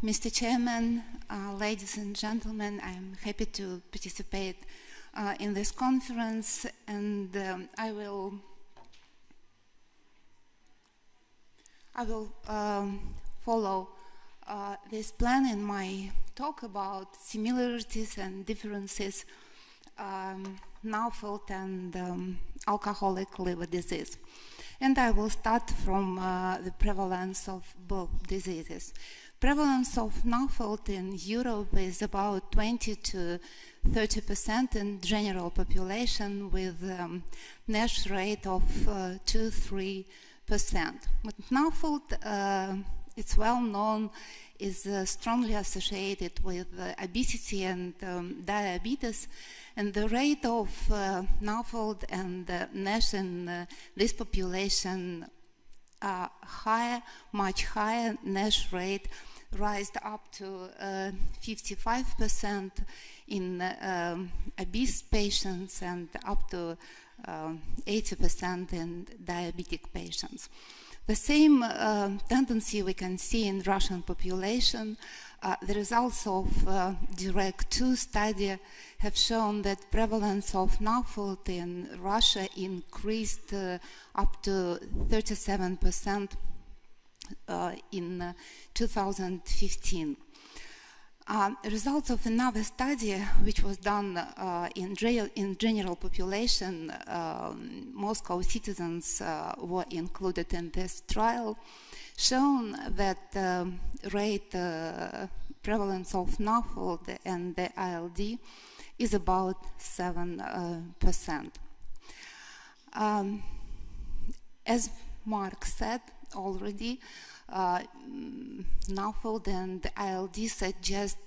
Mr. Chairman, ladies and gentlemen, I'm happy to participate in this conference, and I will follow this plan in my talk about similarities and differences NAFLD and alcoholic liver disease. And I will start from the prevalence of both diseases. Prevalence of NAFLD in Europe is about 20% to 30% in general population, with NASH rate of 2–3%. But NAFLD, it's well known, is strongly associated with obesity and diabetes, and the rate of NAFLD and NASH in this population are higher, much higher. NASH rate rised up to 55% in obese patients and up to 80% in diabetic patients. The same tendency we can see in Russian population. The results of DIREG-2 study have shown that prevalence of NAFLD in Russia increased up to 37% in 2015. Results of another study, which was done in general population, Moscow citizens were included in this trial, shown that the rate prevalence of NAFLD and the ALD is about 7%. As Mark said already, NAFLD and ALD suggest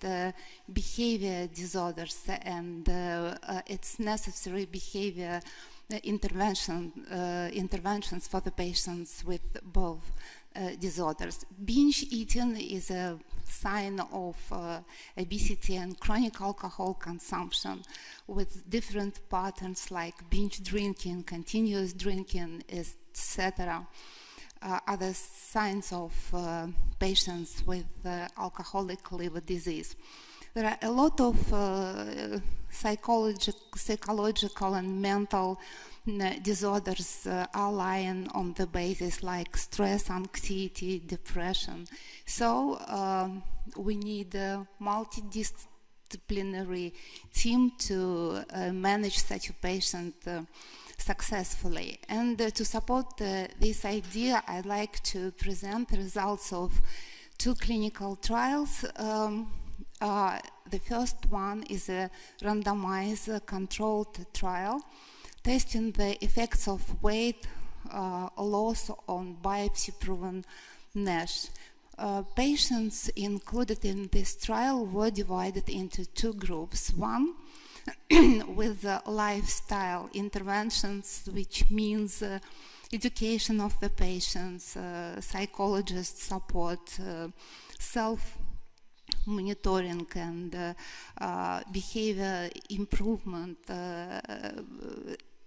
behavior disorders, and it's necessary behavior interventions for the patients with both disorders. Binge eating is a sign of obesity and chronic alcohol consumption with different patterns like binge drinking, continuous drinking, etc. Other signs of patients with alcoholic liver disease. There are a lot of psychological and mental disorders align on the basis like stress, anxiety, depression. So we need a multidisciplinary team to manage such a patient successfully. And to support this idea, I'd like to present the results of two clinical trials. The first one is a randomized controlled trial testing the effects of weight loss on biopsy-proven NASH. Patients included in this trial were divided into two groups. One with lifestyle interventions, which means education of the patients, psychologist support, self-monitoring and behavior improvement.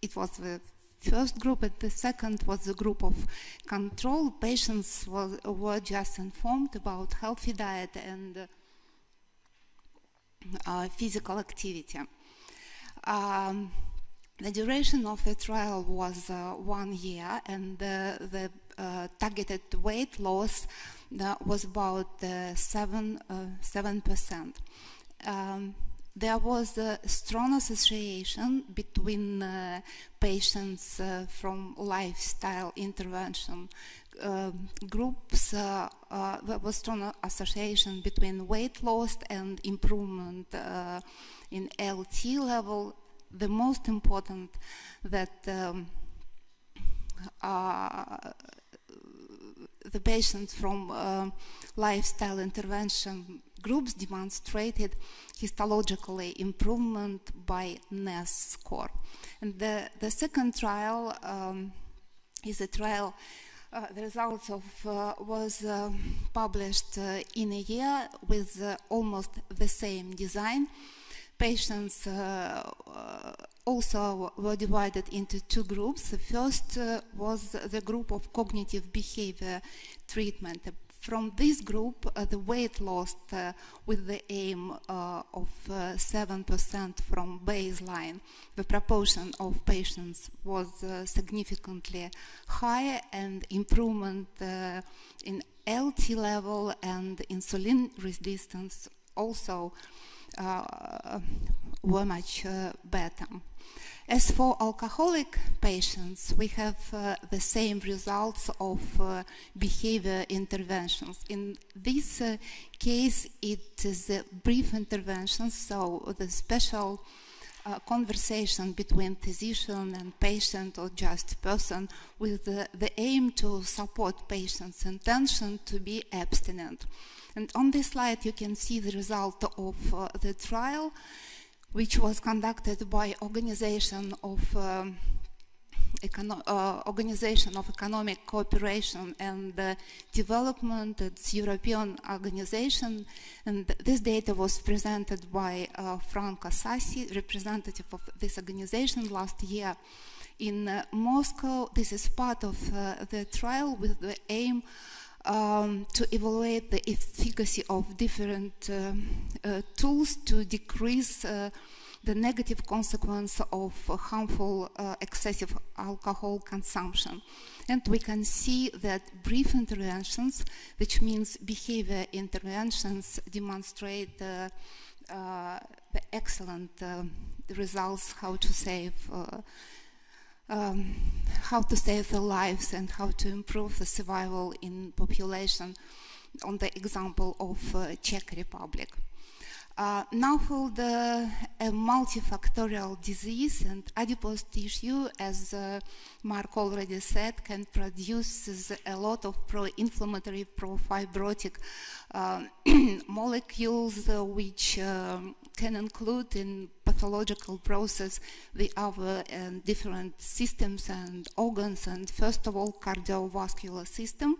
It was the first group, and the second was the group of control. Patients were just informed about healthy diet and physical activity. The duration of the trial was 1 year, and the targeted weight loss was about 7%. There was a strong association between patients from lifestyle intervention groups. There was strong association between weight loss and improvement in ALT level. The most important that the patients from lifestyle intervention groups demonstrated histologically improvement by NAS score. And the second trial is a trial. The results of was published in a year with almost the same design. Patients also were divided into two groups. The first was the group of cognitive behavior treatment. From this group, the weight lost with the aim of 7% from baseline, the proportion of patients was significantly higher, and improvement in ALT level and insulin resistance also were much better. As for alcoholic patients, we have the same results of behavior interventions. In this case, it is a brief intervention, so the special conversation between physician and patient or just person with the aim to support patients' intention to be abstinent. And on this slide, you can see the result of the trial, which was conducted by Organization of Economic Cooperation and Development. It's European organization, and this data was presented by Franco Sassi, representative of this organization, last year in Moscow. This is part of the trial with the aim to evaluate the efficacy of different tools to decrease the negative consequence of harmful excessive alcohol consumption. And we can see that brief interventions, which means behavior interventions, demonstrate the excellent results how to save the lives and how to improve the survival in population, on the example of Czech Republic. NAFLD, a multifactorial disease, and adipose tissue, as Mark already said, can produce a lot of pro-inflammatory, pro-fibrotic molecules, which can include in pathological process the other different systems and organs, and first of all cardiovascular system.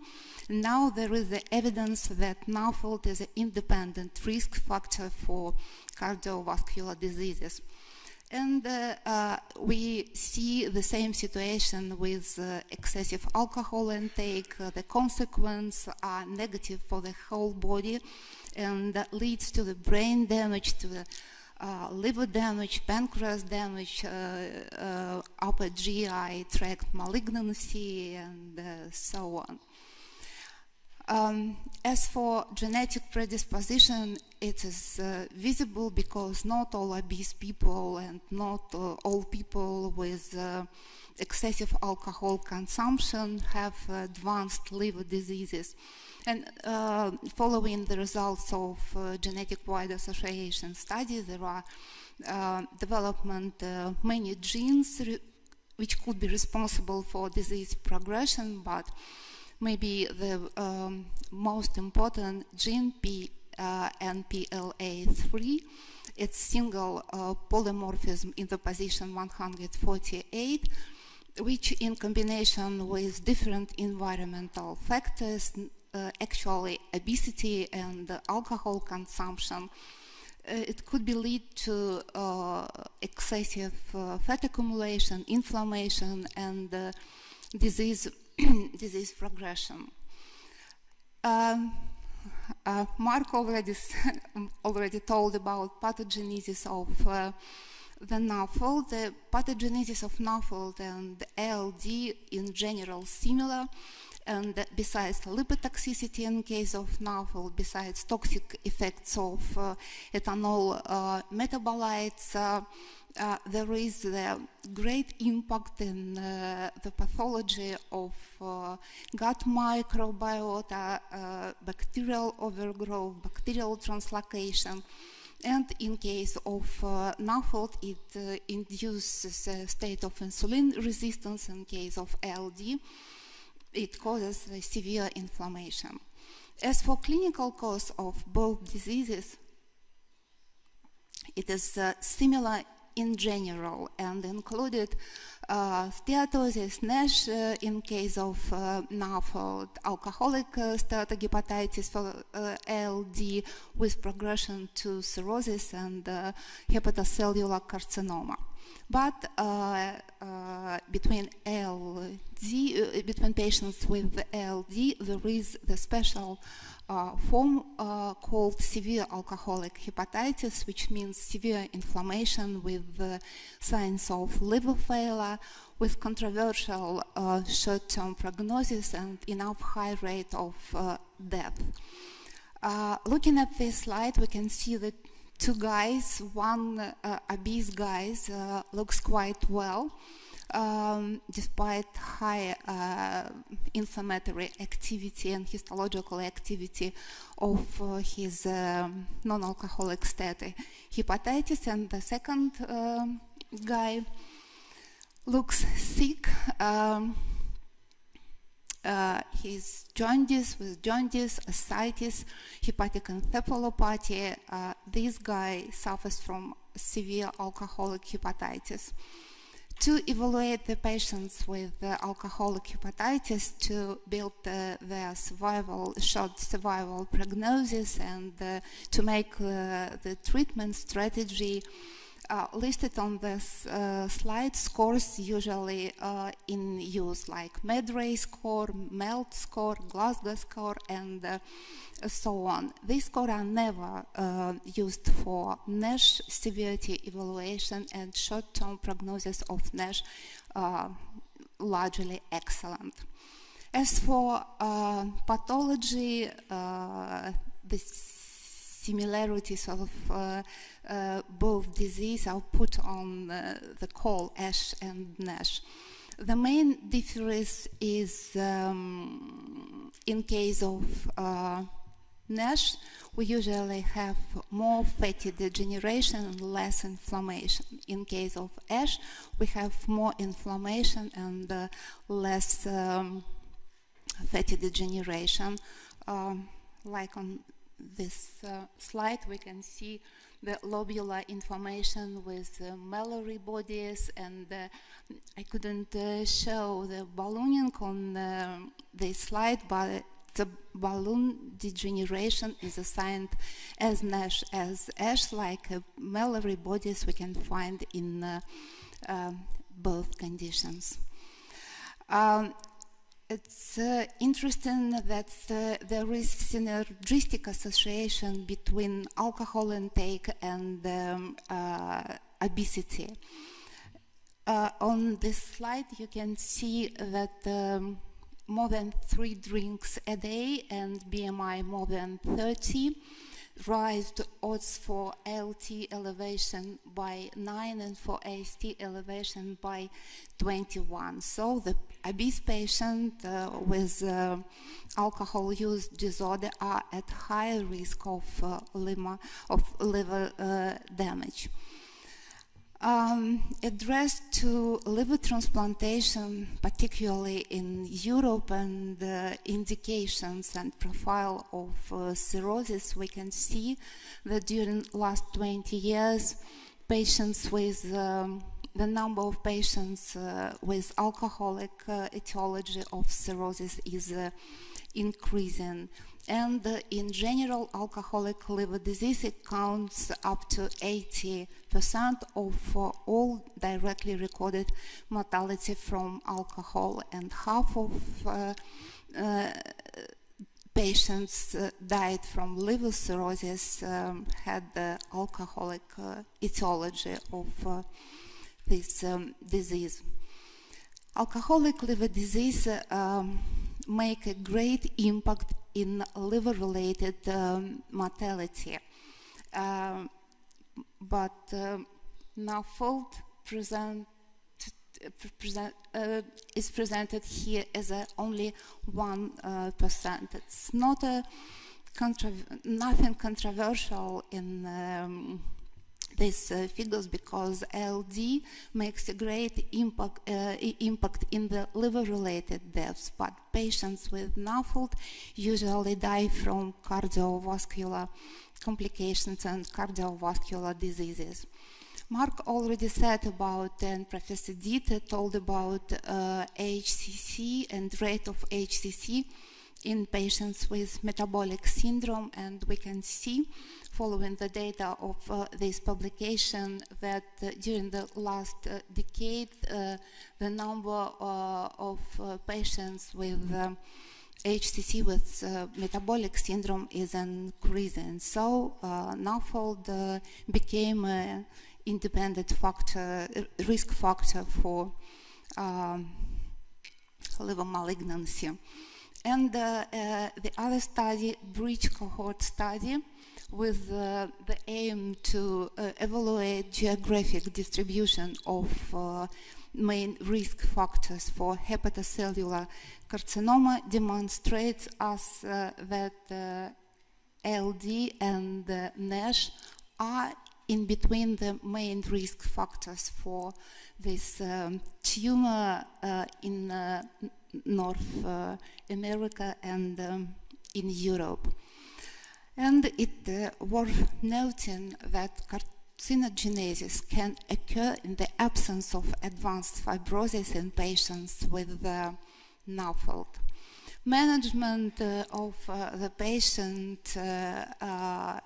Now there is the evidence that NAFLD is an independent risk factor for cardiovascular diseases. And we see the same situation with excessive alcohol intake. The consequences are negative for the whole body, and that leads to the brain damage, to the liver damage, pancreas damage, upper GI tract malignancy, and so on. As for genetic predisposition, it is visible because not all obese people and not all people with excessive alcohol consumption have advanced liver diseases. And following the results of genetic wide association study, there are development many genes which could be responsible for disease progression, but maybe the most important gene, PNPLA3, its single polymorphism in the position 148, which in combination with different environmental factors, actually obesity and alcohol consumption, it could be lead to excessive fat accumulation, inflammation, and disease progression. Mark already told about pathogenesis of the NAFLD. The pathogenesis of NAFLD and ALD in general similar, and besides lipotoxicity in case of NAFLD, besides toxic effects of ethanol metabolites, there is the great impact in the pathology of gut microbiota, bacterial overgrowth, bacterial translocation, and in case of NAFLD, it induces a state of insulin resistance. In case of ALD, it causes severe inflammation. As for clinical cause of both diseases, it is similar in general and included steatosis, NASH in case of NAFLD, alcoholic steatohepatitis for ALD with progression to cirrhosis, and hepatocellular carcinoma. But between patients with ALD, there is the special form called severe alcoholic hepatitis, which means severe inflammation with signs of liver failure, with controversial short-term prognosis and enough high rate of death. Looking at this slide, we can see that two guys, one obese guy looks quite well, despite high inflammatory activity and histological activity of his non-alcoholic status hepatitis, and the second guy looks sick. His jaundice with jaundice, ascites, hepatic encephalopathy. This guy suffers from severe alcoholic hepatitis. To evaluate the patients with alcoholic hepatitis, to build their survival, short survival prognosis, and to make the treatment strategy, listed on this slide, scores usually in use, like MED-Ray score, MELT score, Glasgow score, and so on. These scores are never used for NASH severity evaluation, and short-term prognosis of NASH largely excellent. As for pathology, this similarities of both disease are put on the call ASH and NASH. The main difference is in case of NASH, we usually have more fatty degeneration and less inflammation. In case of ASH, we have more inflammation and less fatty degeneration, like on this slide, we can see the lobular inflammation with Mallory bodies, and I couldn't show the ballooning on this slide, but the balloon degeneration is assigned as NASH as ASH, like Mallory bodies we can find in both conditions. It's interesting that there is synergistic association between alcohol intake and obesity. On this slide, you can see that more than 3 drinks a day and BMI more than 30 rise the odds for ALT elevation by 9 and for AST elevation by 21. So the obese patients with alcohol use disorder are at high risk of liver damage. Addressed to liver transplantation, particularly in Europe, and indications and profile of cirrhosis, we can see that during last 20 years, patients with the number of patients with alcoholic etiology of cirrhosis is increasing. And in general, alcoholic liver disease, it counts up to 80% of all directly recorded mortality from alcohol, and half of patients died from liver cirrhosis had the alcoholic etiology of this disease. Alcoholic liver disease make a great impact in liver-related mortality, but NAFLD is presented here as only 1%. It's not a nothing controversial in these figures, because ALD makes a great impact in the liver-related deaths, but patients with NAFLD usually die from cardiovascular complications and cardiovascular diseases. Mark already said about, and Professor Dieter told about HCC and rate of HCC in patients with metabolic syndrome, and we can see, following the data of this publication, that during the last decade, the number of patients with HCC with metabolic syndrome is increasing. So NAFLD became an independent factor, risk factor for liver malignancy. And the other study, BRIDGE cohort study, with the aim to evaluate geographic distribution of main risk factors for hepatocellular carcinoma, demonstrates us that ALD and NASH are in between the main risk factors for this tumor in North America and in Europe. And it worth noting that carcinogenesis can occur in the absence of advanced fibrosis in patients with NAFLD. Management of the patient, there are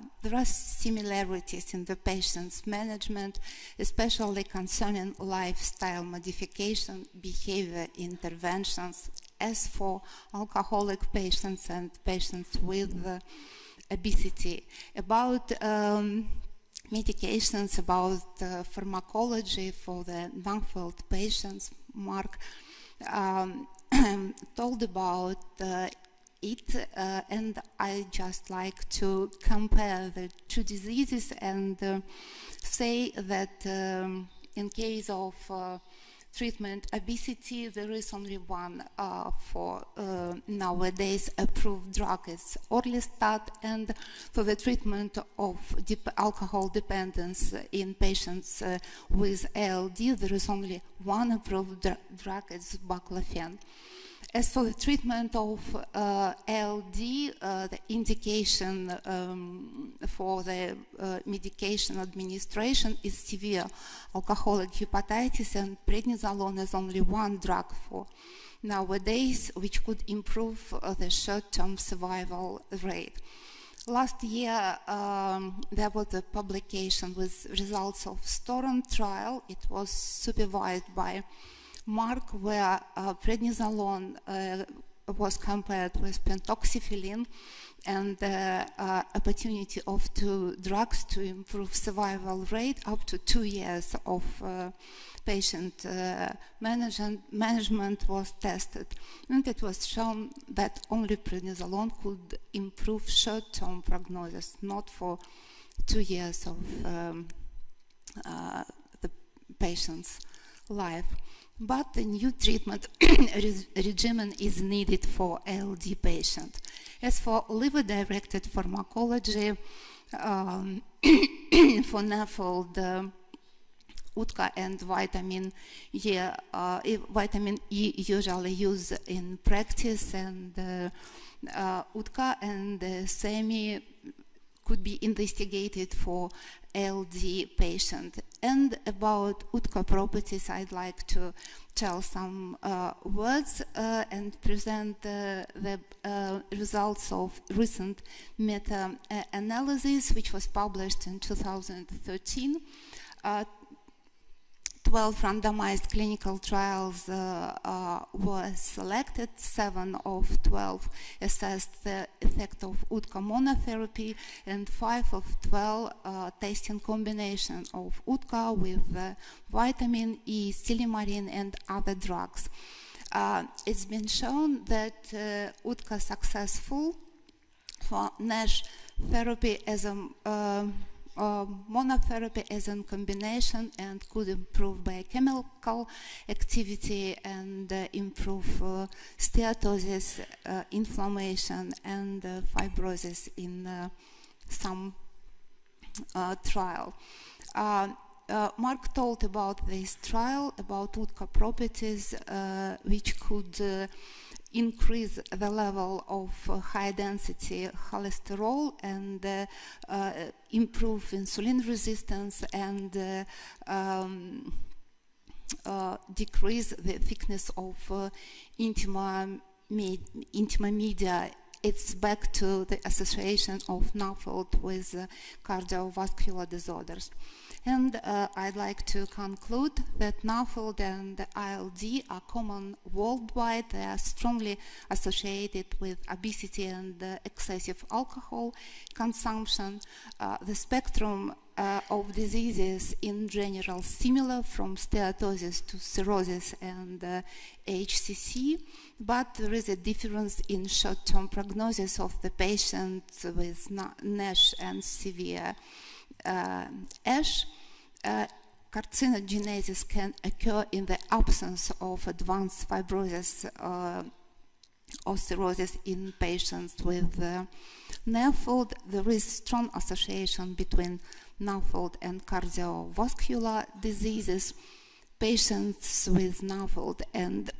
similarities in the patient's management, especially concerning lifestyle modification, behavior interventions, as for alcoholic patients and patients with obesity. About medications, about pharmacology for the NAFLD patients, Mark told about it, and I just like to compare the two diseases and say that in case of treatment obesity, there is only one for nowadays approved drug, it's Orlistat, and for the treatment of alcohol dependence in patients with ALD, there is only one approved drug, it's Baclofen. As for the treatment of ALD, the indication for the medication administration is severe alcoholic hepatitis, and prednisolone is only one drug for nowadays, which could improve the short-term survival rate. Last year, there was a publication with results of STORM trial. It was supervised by Mark, where prednisolone was compared with pentoxifylline, and the opportunity of two drugs to improve survival rate up to 2 years of patient management was tested. And it was shown that only prednisolone could improve short-term prognosis, not for 2 years of the patient's life. But a new treatment regimen is needed for ALD patients. As for liver-directed pharmacology, for NAFLD, UDCA and vitamin E usually used in practice, and UDCA and SEMI could be investigated for ALD patient. And about UDCA properties, I'd like to tell some words and present the results of recent meta-analysis, which was published in 2013. 12 randomized clinical trials were selected. 7 of 12 assessed the effect of UDCA monotherapy, and 5 of 12 testing combination of UDCA with vitamin E, silimarin, and other drugs. It's been shown that UDCA successful for NASH therapy as a monotherapy as in combination, and could improve biochemical activity and improve steatosis, inflammation, and fibrosis in some trial. Mark told about this trial, about UDCA properties, which could increase the level of high-density cholesterol and improve insulin resistance and decrease the thickness of intima intermedia, it's back to the association of NAFLD with cardiovascular disorders. And I'd like to conclude that NAFLD and ALD are common worldwide. They are strongly associated with obesity and excessive alcohol consumption. The spectrum of diseases in general similar from steatosis to cirrhosis and HCC, but there is a difference in short-term prognosis of the patient with NASH and severe ASH. Carcinogenesis can occur in the absence of advanced fibrosis or cirrhosis in patients with NAFLD. There is strong association between NAFLD and cardiovascular diseases. Patients with NAFLD and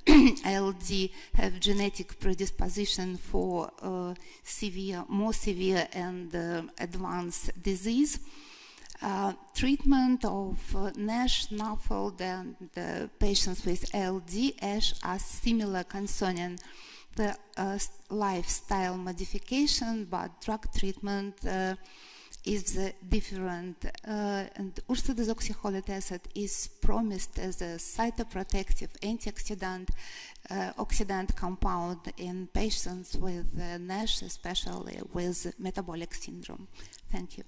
ALD have genetic predisposition for more severe and advanced disease. Treatment of NASH, NAFLD, and patients with ALD, ASH are similar concerning the lifestyle modification, but drug treatment is different, and ursodeoxycholic acid is promised as a cytoprotective antioxidant oxidant compound in patients with NASH, especially with metabolic syndrome. Thank you.